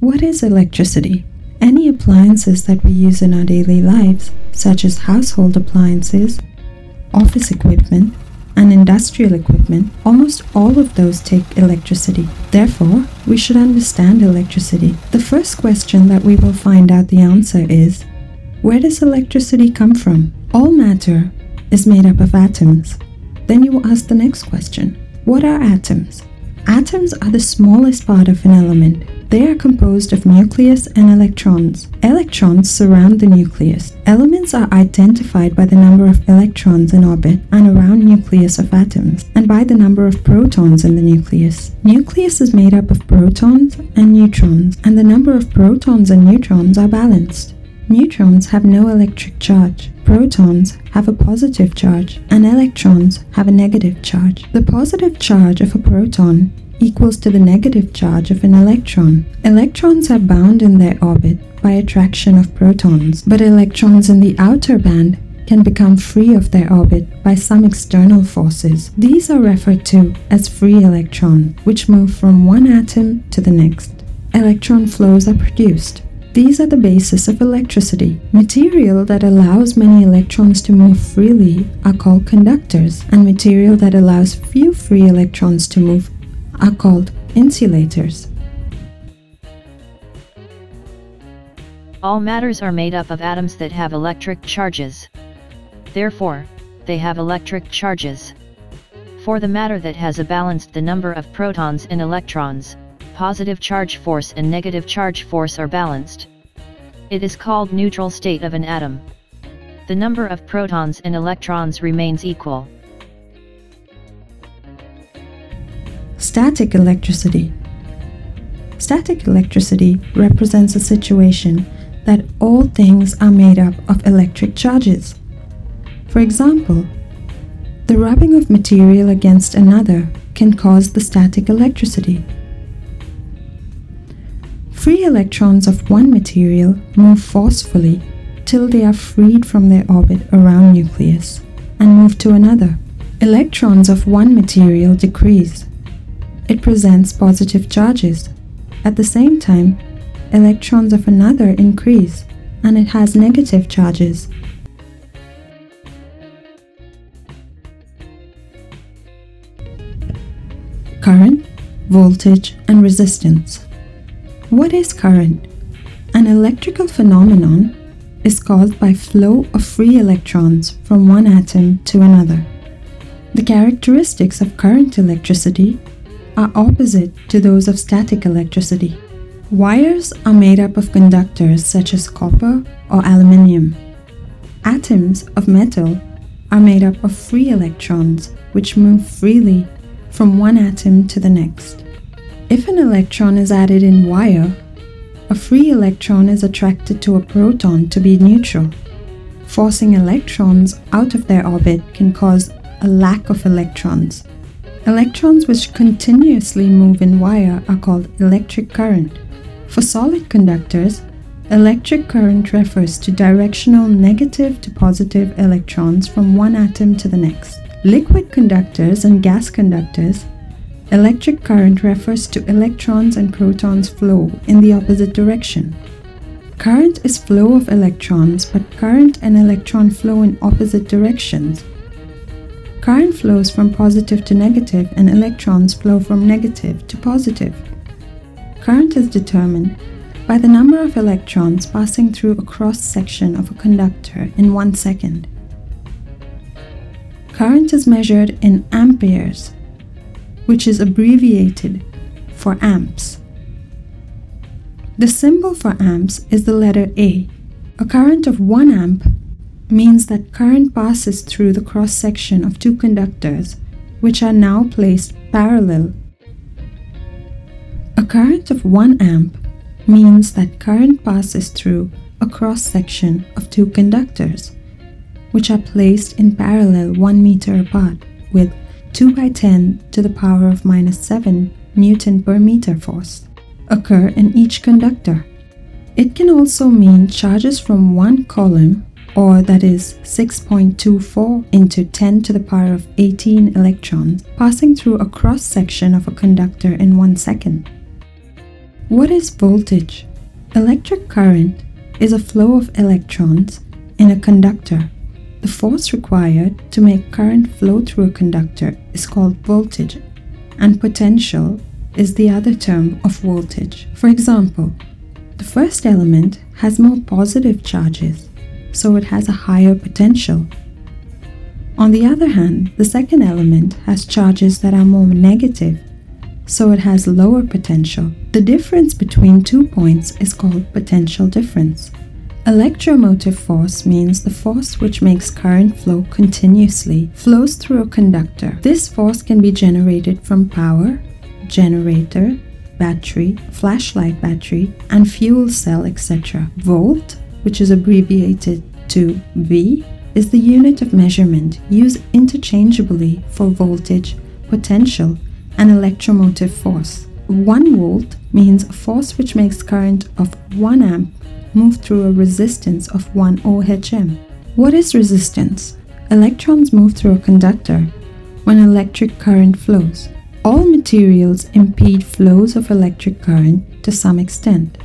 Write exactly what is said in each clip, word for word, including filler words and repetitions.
What is electricity? Any appliances that we use in our daily lives, such as household appliances, office equipment, and industrial equipment, almost all of those take electricity. Therefore, we should understand electricity. The first question that we will find out the answer is, where does electricity come from? All matter is made up of atoms. Then you ask the next question, what are atoms? Atoms are the smallest part of an element. They are composed of nucleus and electrons. Electrons surround the nucleus. Elements are identified by the number of electrons in orbit and around nucleus of atoms, and by the number of protons in the nucleus. Nucleus is made up of protons and neutrons, and the number of protons and neutrons are balanced. Neutrons have no electric charge. Protons have a positive charge, and electrons have a negative charge. The positive charge of a proton equals to the negative charge of an electron. Electrons are bound in their orbit by attraction of protons, but electrons in the outer band can become free of their orbit by some external forces. These are referred to as free electrons, which move from one atom to the next. Electron flows are produced. These are the basis of electricity. Material that allows many electrons to move freely are called conductors, and material that allows few free electrons to move are called insulators. All matters are made up of atoms that have electric charges. Therefore, they have electric charges. For the matter that has a balanced the number of protons and electrons, positive charge force and negative charge force are balanced. It is called neutral state of an atom. The number of protons and electrons remains equal. Static electricity. Static electricity represents a situation that all things are made up of electric charges. For example, the rubbing of material against another can cause the static electricity. Free electrons of one material move forcefully till they are freed from their orbit around nucleus and move to another. Electrons of one material decrease. It presents positive charges. At the same time, electrons of another increase, and it has negative charges. Current, voltage, and resistance. What is current? An electrical phenomenon is caused by flow of free electrons from one atom to another. The characteristics of current electricity are opposite to those of static electricity. Wires are made up of conductors such as copper or aluminium. Atoms of metal are made up of free electrons which move freely from one atom to the next. If an electron is added in wire, a free electron is attracted to a proton to be neutral. Forcing electrons out of their orbit can cause a lack of electrons. Electrons which continuously move in wire are called electric current. For solid conductors, electric current refers to directional negative to positive electrons from one atom to the next. Liquid conductors and gas conductors, electric current refers to electrons and protons flow in the opposite direction. Current is flow of electrons, but current and electron flow in opposite directions. Current flows from positive to negative, and electrons flow from negative to positive. Current is determined by the number of electrons passing through a cross-section of a conductor in one second. Current is measured in amperes, which is abbreviated for amps. The symbol for amps is the letter A. A current of one amp means that current passes through the cross-section of two conductors, which are now placed parallel. A current of one amp means that current passes through a cross-section of two conductors, which are placed in parallel one meter apart with two by ten to the power of minus seven Newton per meter force occur in each conductor. It can also mean charges from one coulomb, or that is six point two four into ten to the power of eighteen electrons, passing through a cross section of a conductor in one second. What is voltage? Electric current is a flow of electrons in a conductor. The force required to make current flow through a conductor is called voltage, and potential is the other term of voltage. For example, the first element has more positive charges, so it has a higher potential. On the other hand, the second element has charges that are more negative, so it has lower potential. The difference between two points is called potential difference. Electromotive force means the force which makes current flow continuously, flows through a conductor. This force can be generated from power, generator, battery, flashlight battery, and fuel cell, et cetera. Volt, which is abbreviated to V, is the unit of measurement used interchangeably for voltage, potential, and electromotive force. One volt means a force which makes current of one amp move through a resistance of one ohms. What is resistance? Electrons move through a conductor when electric current flows. All materials impede flows of electric current to some extent.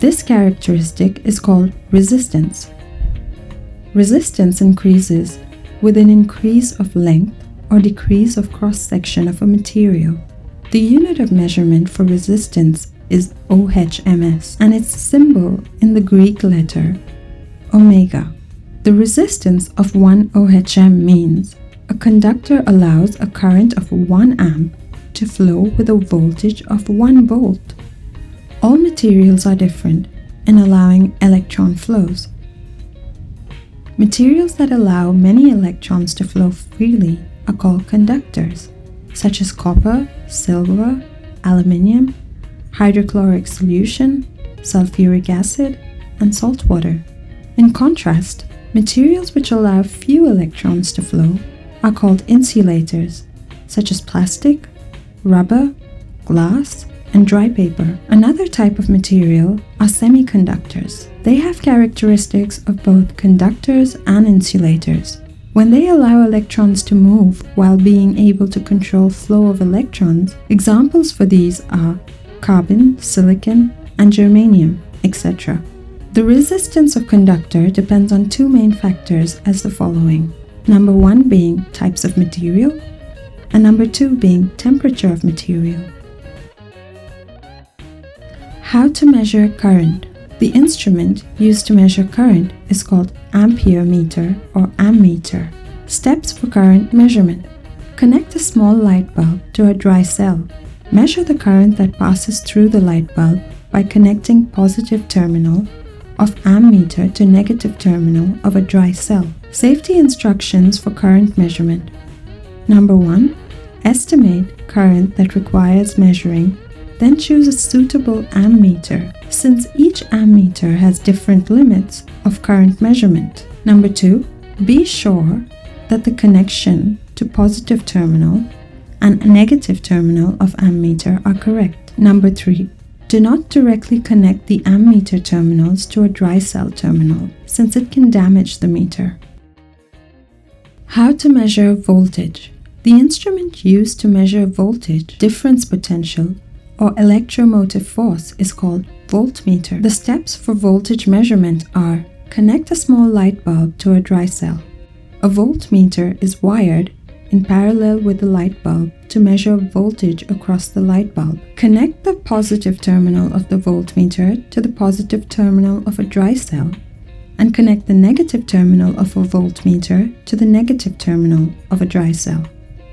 This characteristic is called resistance. Resistance increases with an increase of length or decrease of cross-section of a material. The unit of measurement for resistance is ohms, and its symbol in the Greek letter omega. The resistance of one ohm means a conductor allows a current of one amp to flow with a voltage of one volt. All materials are different in allowing electron flows. Materials that allow many electrons to flow freely are called conductors, such as copper, silver, aluminium, hydrochloric solution, sulfuric acid, and salt water. In contrast, materials which allow few electrons to flow are called insulators, such as plastic, rubber, glass, and dry paper. Another type of material are semiconductors. They have characteristics of both conductors and insulators. When they allow electrons to move while being able to control flow of electrons, examples for these are carbon, silicon, and germanium, et cetera. The resistance of conductor depends on two main factors as the following. Number one being types of material, and number two being temperature of material. How to measure current? The instrument used to measure current is called amperemeter or ammeter. Steps for current measurement. Connect a small light bulb to a dry cell. Measure the current that passes through the light bulb by connecting positive terminal of ammeter to negative terminal of a dry cell. Safety instructions for current measurement. Number one, estimate current that requires measuring, then choose a suitable ammeter, since each ammeter has different limits of current measurement. Number two, be sure that the connection to positive terminal and negative terminal of ammeter are correct. Number three, do not directly connect the ammeter terminals to a dry cell terminal, since it can damage the meter. How to measure voltage? The instrument used to measure voltage, difference potential, or electromotive force is called voltmeter. The steps for voltage measurement are: connect a small light bulb to a dry cell. A voltmeter is wired in parallel with the light bulb to measure voltage across the light bulb. Connect the positive terminal of the voltmeter to the positive terminal of a dry cell, and connect the negative terminal of a voltmeter to the negative terminal of a dry cell.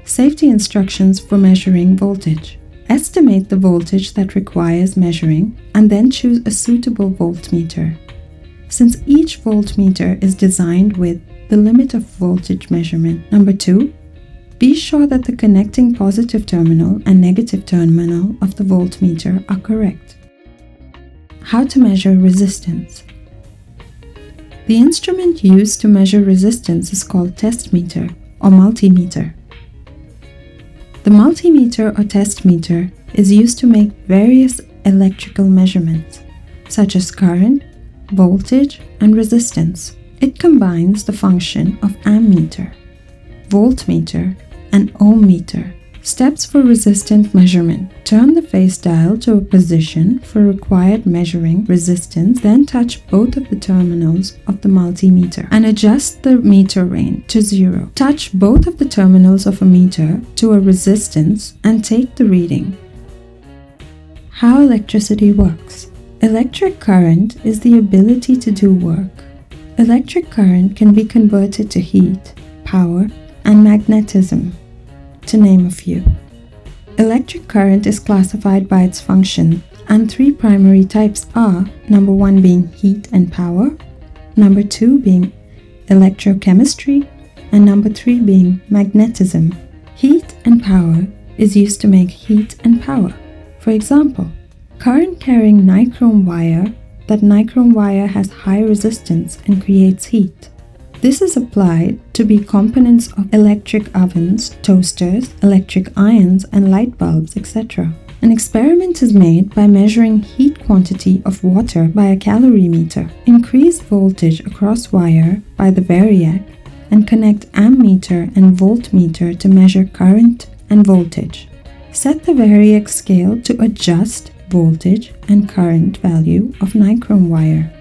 Safety instructions for measuring voltage. Estimate the voltage that requires measuring, and then choose a suitable voltmeter, since each voltmeter is designed with the limit of voltage measurement. Number two, be sure that the connecting positive terminal and negative terminal of the voltmeter are correct. How to measure resistance? The instrument used to measure resistance is called test meter or multimeter. The multimeter or test meter is used to make various electrical measurements, such as current, voltage, and resistance. It combines the function of ammeter, voltmeter, and ohmmeter Steps for resistant measurement. Turn the face dial to a position for required measuring resistance, then touch both of the terminals of the multimeter and adjust the meter range to zero. Touch both of the terminals of a meter to a resistance and take the reading. How electricity works. Electric current is the ability to do work. Electric current can be converted to heat, power, and magnetism, to name a few. Electric current is classified by its function, and three primary types are number one being heat and power, number two being electrochemistry, and number three being magnetism. Heat and power is used to make heat and power. For example, current carrying nichrome wire, that nichrome wire has high resistance and creates heat. This is applied to be components of electric ovens, toasters, electric irons, and light bulbs, et cetera. An experiment is made by measuring heat quantity of water by a calorimeter. Increase voltage across wire by the variac and connect ammeter and voltmeter to measure current and voltage. Set the variac scale to adjust voltage and current value of nichrome wire,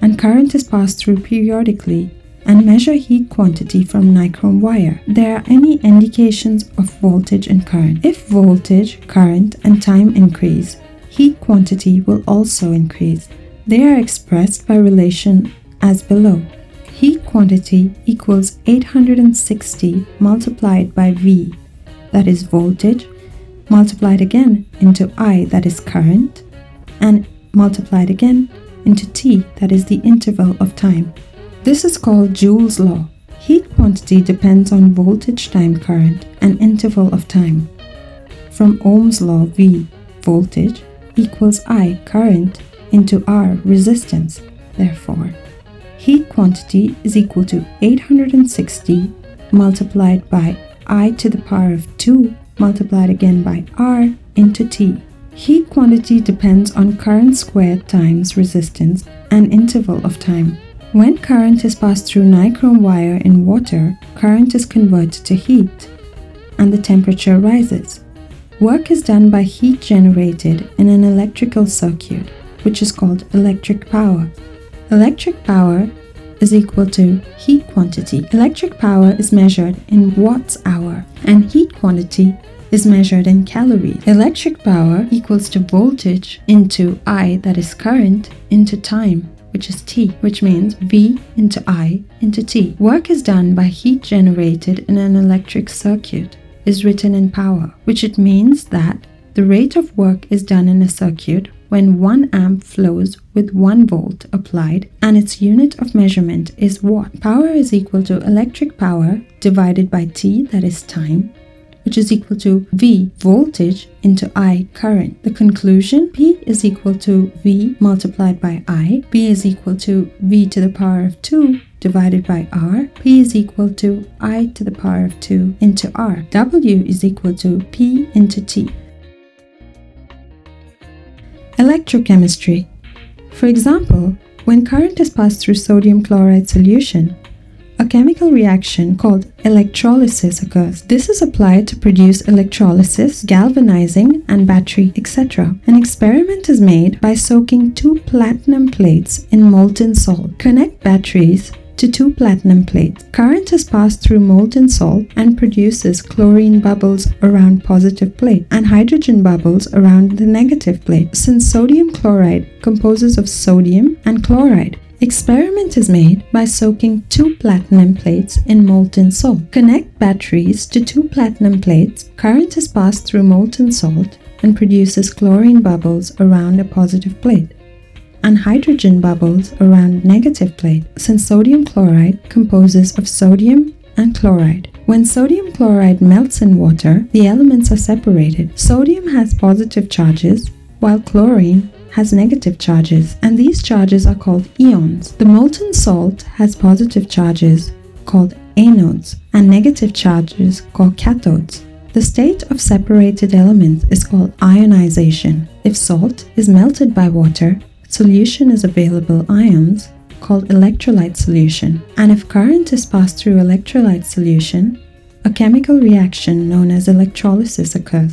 and current is passed through periodically, and measure heat quantity from nichrome wire. There are any indications of voltage and current. If voltage, current, and time increase, heat quantity will also increase. They are expressed by relation as below. Heat quantity equals eight hundred sixty multiplied by V, that is voltage, multiplied again into I, that is current, and multiplied again into T, that is the interval of time. This is called Joule's law. Heat quantity depends on voltage time current and interval of time. From Ohm's law, V, voltage, equals I, current, into R, resistance. Therefore, heat quantity is equal to eight hundred sixty multiplied by I to the power of two multiplied again by R into T. Heat quantity depends on current squared times resistance and interval of time. When current is passed through nichrome wire in water, current is converted to heat, and the temperature rises. Work is done by heat generated in an electrical circuit, which is called electric power. Electric power is equal to heat quantity. Electric power is measured in watts-hour, and heat quantity is measured in calories. Electric power equals to voltage into I, that is current, into time, which is T, which means V into I into T. Work is done by heat generated in an electric circuit is written in power, which it means that the rate of work is done in a circuit when one amp flows with one volt applied, and its unit of measurement is watt. Power is equal to electric power divided by T, that is time, which is equal to V, voltage, into I, current. The conclusion, P is equal to V multiplied by I, P is equal to V to the power of two divided by R, P is equal to I to the power of two into R, W is equal to P into T. Electrochemistry. For example, when current is passed through sodium chloride solution, a chemical reaction called electrolysis occurs. This is applied to produce electrolysis, galvanizing, and battery, et cetera. An experiment is made by soaking two platinum plates in molten salt. Connect batteries to two platinum plates. Current is passed through molten salt and produces chlorine bubbles around positive plate and hydrogen bubbles around the negative plate. Since sodium chloride composes of sodium and chloride, experiment is made by soaking two platinum plates in molten salt. Connect batteries to two platinum plates. Current is passed through molten salt and produces chlorine bubbles around a positive plate and hydrogen bubbles around negative plate, since sodium chloride composes of sodium and chloride. When sodium chloride melts in water, the elements are separated. Sodium has positive charges, while chlorine has negative charges, and these charges are called ions. The molten salt has positive charges called anodes and negative charges called cathodes. The state of separated elements is called ionization. If salt is melted by water, solution is available ions called electrolyte solution, and if current is passed through electrolyte solution, a chemical reaction known as electrolysis occurs.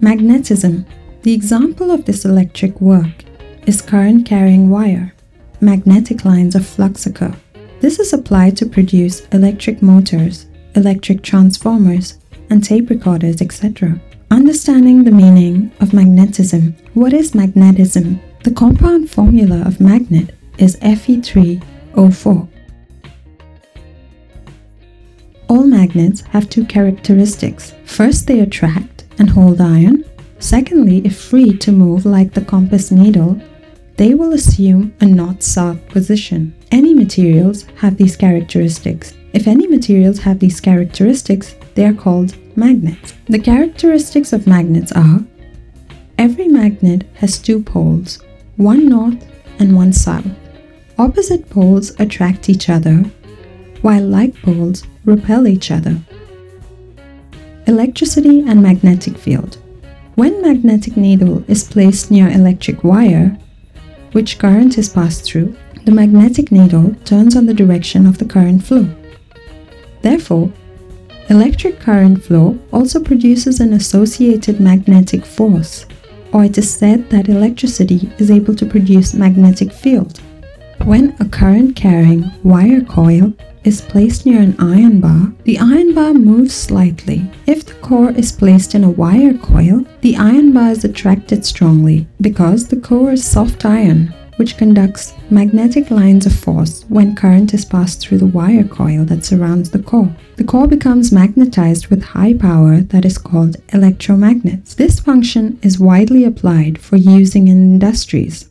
Magnetism. The example of this electric work is current-carrying wire. Magnetic lines of flux occur. This is applied to produce electric motors, electric transformers, and tape recorders, et cetera. Understanding the meaning of magnetism. What is magnetism? The compound formula of magnet is F E three O four. All magnets have two characteristics. First, they attract and hold iron. Secondly, if free to move like the compass needle, they will assume a north-south position. Any materials have these characteristics. If any materials have these characteristics, they are called magnets. The characteristics of magnets are: every magnet has two poles, one north and one south. Opposite poles attract each other, while like poles repel each other. Electricity and magnetic field. When magnetic needle is placed near electric wire, which current is passed through, the magnetic needle turns on the direction of the current flow. Therefore, electric current flow also produces an associated magnetic force, or it is said that electricity is able to produce magnetic field. When a current-carrying wire coil is placed near an iron bar, the iron bar moves slightly. If the core is placed in a wire coil, the iron bar is attracted strongly because the core is soft iron, which conducts magnetic lines of force when current is passed through the wire coil that surrounds the core. The core becomes magnetized with high power that is called electromagnets. This function is widely applied for using in industries.